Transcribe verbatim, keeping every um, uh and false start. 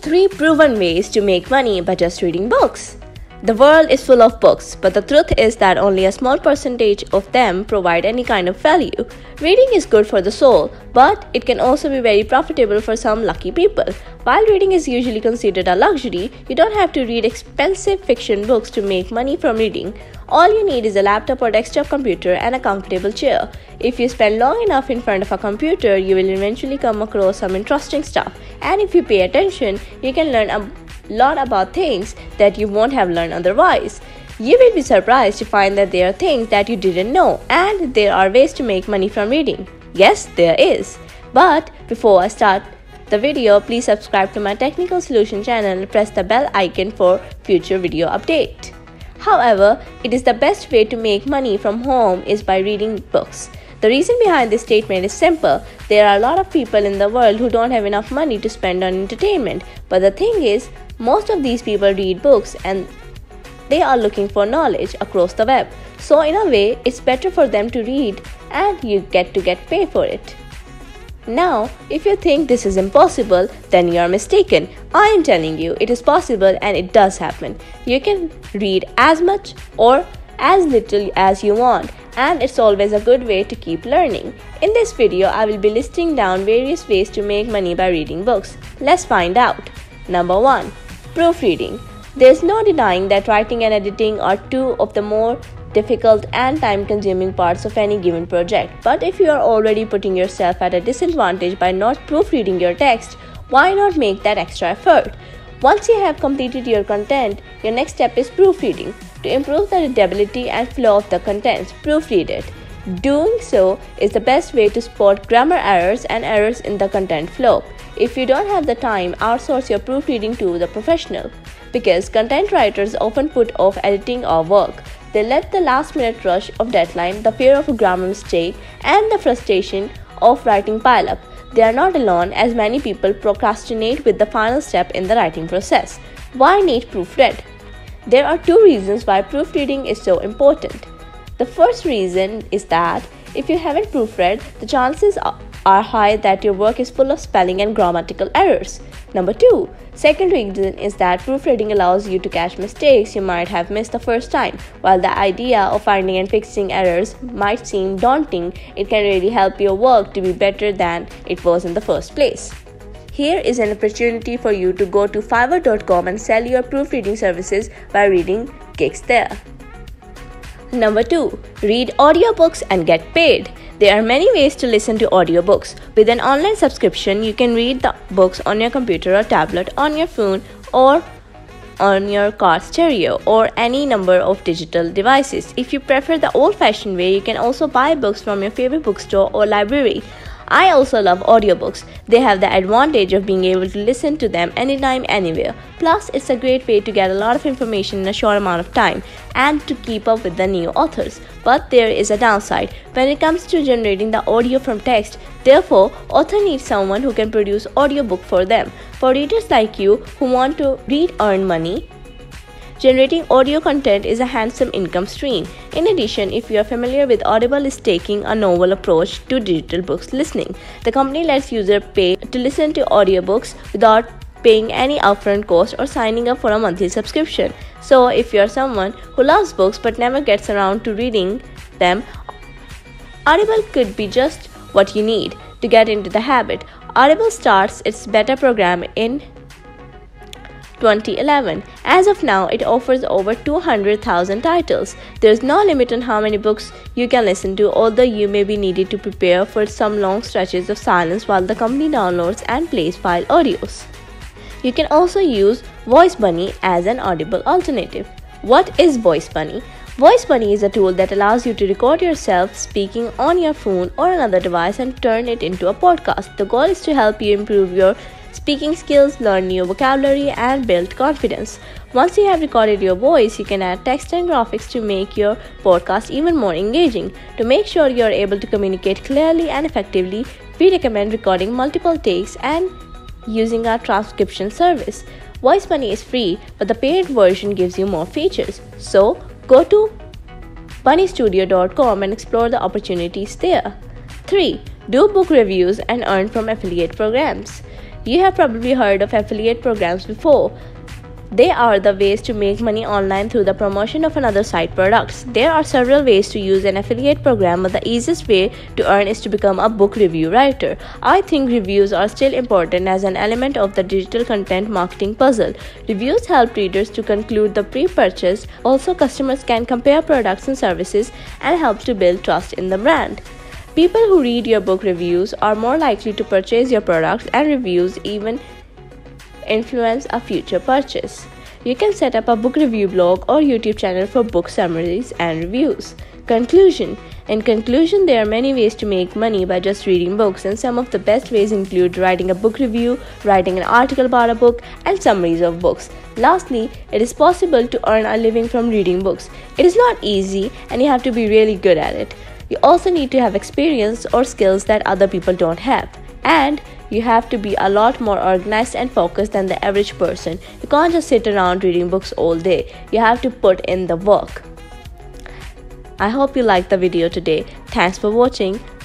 three proven ways to make money by just reading books. The world is full of books, but the truth is that only a small percentage of them provide any kind of value. Reading is good for the soul, but it can also be very profitable for some lucky people. While reading is usually considered a luxury, you don't have to read expensive fiction books to make money from reading. All you need is a laptop or desktop computer and a comfortable chair. If you spend long enough in front of a computer, you will eventually come across some interesting stuff. And if you pay attention, you can learn a lot about things that you won't have learned otherwise. You will be surprised to find that there are things that you didn't know, and there are ways to make money from reading. Yes, there is. But before I start the video, please subscribe to my Technical Solution channel and press the bell icon for future video update. However, it is the best way to make money from home is by reading books. The reason behind this statement is simple. There are a lot of people in the world who don't have enough money to spend on entertainment. But the thing is, most of these people read books and they are looking for knowledge across the web. So in a way, it's better for them to read and you get to get paid for it. Now, if you think this is impossible, then you are mistaken. I am telling you, it is possible and it does happen. You can read as much or as little as you want, and it's always a good way to keep learning. In this video, I will be listing down various ways to make money by reading books. Let's find out. Number one. Proofreading. There's no denying that writing and editing are two of the more difficult and time-consuming parts of any given project. But if you are already putting yourself at a disadvantage by not proofreading your text, why not make that extra effort? Once you have completed your content, your next step is proofreading. To improve the readability and flow of the contents, proofread it. Doing so is the best way to spot grammar errors and errors in the content flow. If you don't have the time, outsource your proofreading to the professional. Because content writers often put off editing or work. They let the last-minute rush of deadline, the fear of a grammar mistake, and the frustration of writing pile up. They are not alone, as many people procrastinate with the final step in the writing process. Why need proofread? There are two reasons why proofreading is so important. The first reason is that if you haven't proofread, the chances are high that your work is full of spelling and grammatical errors. Number two. Second reason is that proofreading allows you to catch mistakes you might have missed the first time. While the idea of finding and fixing errors might seem daunting, it can really help your work to be better than it was in the first place. Here is an opportunity for you to go to fiverr dot com and sell your proofreading services by reading gigs there. Number two. Read audiobooks and get paid. There are many ways to listen to audiobooks. With an online subscription, you can read the books on your computer or tablet, on your phone, or on your car stereo, or any number of digital devices. If you prefer the old-fashioned way, you can also buy books from your favorite bookstore or library. I also love audiobooks. They have the advantage of being able to listen to them anytime, anywhere. Plus, it's a great way to get a lot of information in a short amount of time and to keep up with the new authors. But there is a downside when it comes to generating the audio from text. Therefore, author needs someone who can produce audiobook for them. For readers like you who want to read earn money, generating audio content is a handsome income stream. In addition, if you are familiar with Audible, is taking a novel approach to digital books listening. The company lets users pay to listen to audiobooks without paying any upfront cost or signing up for a monthly subscription. So, if you are someone who loves books but never gets around to reading them, Audible could be just what you need to get into the habit. Audible starts its beta program in twenty eleven. As of now, it offers over two hundred thousand titles. There is no limit on how many books you can listen to, although you may be needed to prepare for some long stretches of silence while the company downloads and plays file audios. You can also use Voice Bunny as an Audible alternative. What is Voice Bunny? Voice Bunny is a tool that allows you to record yourself speaking on your phone or another device and turn it into a podcast. The goal is to help you improve your speaking skills, learn new vocabulary, and build confidence. Once you have recorded your voice, you can add text and graphics to make your podcast even more engaging. To make sure you are able to communicate clearly and effectively, we recommend recording multiple takes and using our transcription service. Voice Bunny is free, but the paid version gives you more features. So, go to bunny studio dot com and explore the opportunities there. Three. Do book reviews and earn from affiliate programs. You have probably heard of affiliate programs before. They are the ways to make money online through the promotion of another site's products. There are several ways to use an affiliate program, but the easiest way to earn is to become a book review writer. I think reviews are still important as an element of the digital content marketing puzzle. Reviews help readers to conclude the pre-purchase. Also, customers can compare products and services and helps to build trust in the brand. People who read your book reviews are more likely to purchase your products, and reviews even influence a future purchase. You can set up a book review blog or YouTube channel for book summaries and reviews. Conclusion. In conclusion, there are many ways to make money by just reading books, and some of the best ways include writing a book review, writing an article about a book, and summaries of books. Lastly, it is possible to earn a living from reading books. It is not easy, and you have to be really good at it. You also need to have experience or skills that other people don't have. And you have to be a lot more organized and focused than the average person. You can't just sit around reading books all day. You have to put in the work. I hope you liked the video today. Thanks for watching.